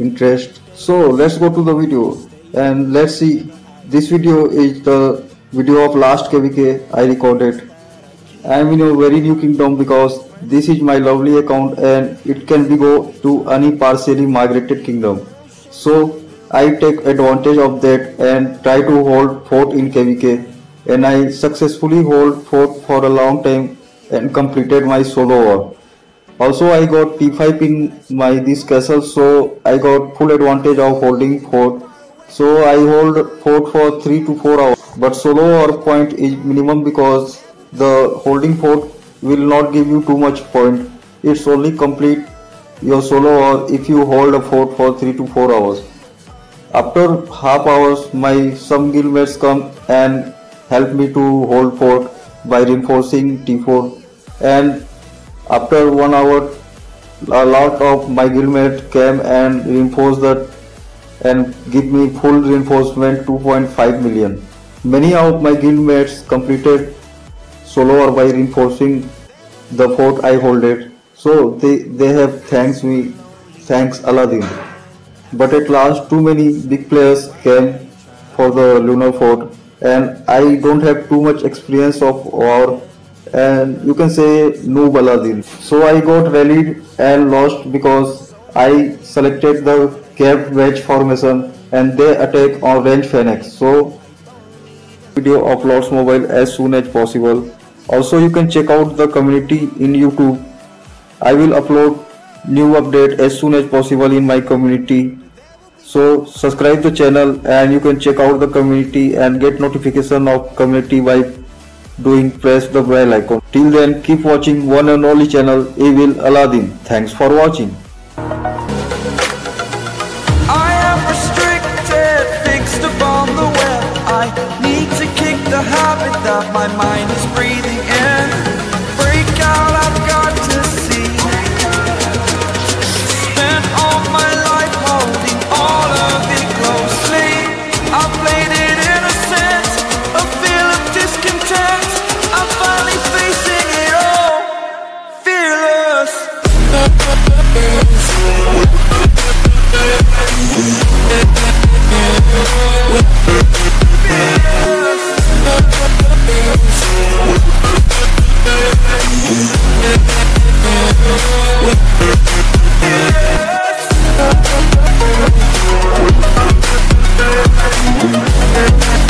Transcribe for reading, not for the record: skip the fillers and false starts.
interest. So let's go to the video and let's see. This video is the video of last KVK I recorded. I am in a very new kingdom because this is my lovely account and it can be go to any partially migrated kingdom. So I take advantage of that and try to hold fort in KVK, and I successfully hold fort for a long time and completed my solo war. Also I got T5 in my this castle, so I got full advantage of holding fort. So I hold fort for 3 to 4 hours. But solo or point is minimum because the holding fort will not give you too much point. It's only complete your solo or if you hold a fort for 3 to 4 hours. After half hours my some guildmates come and help me to hold fort by reinforcing T4, and after 1 hour a lot of my guildmate came and reinforced that and give me full reinforcement 2.5 million. Many of my guildmates completed solo or by reinforcing the fort I hold it. So they have thanks Aladdin. But at last too many big players came for the lunar fort and I don't have too much experience of war, and you can say noob Aladdin. So I got rallied and lost because I selected the cap wedge formation and they attack on range Phoenix. So video of Lords Mobile as soon as possible. Also you can check out the community in YouTube. I will upload new update as soon as possible in my community. So subscribe the channel and you can check out the community and get notification of community by press the bell icon. Till then, keep watching one and only channel Evil Aladdin. Thanks for watching. I am restricted, fixed upon the web. I need to kick the habit that my mind is breathing in. Break out, I've got to see. Spent all my life holding all of it closely. I played it innocent, a feel of discontent. I'm finally facing it all, fearless.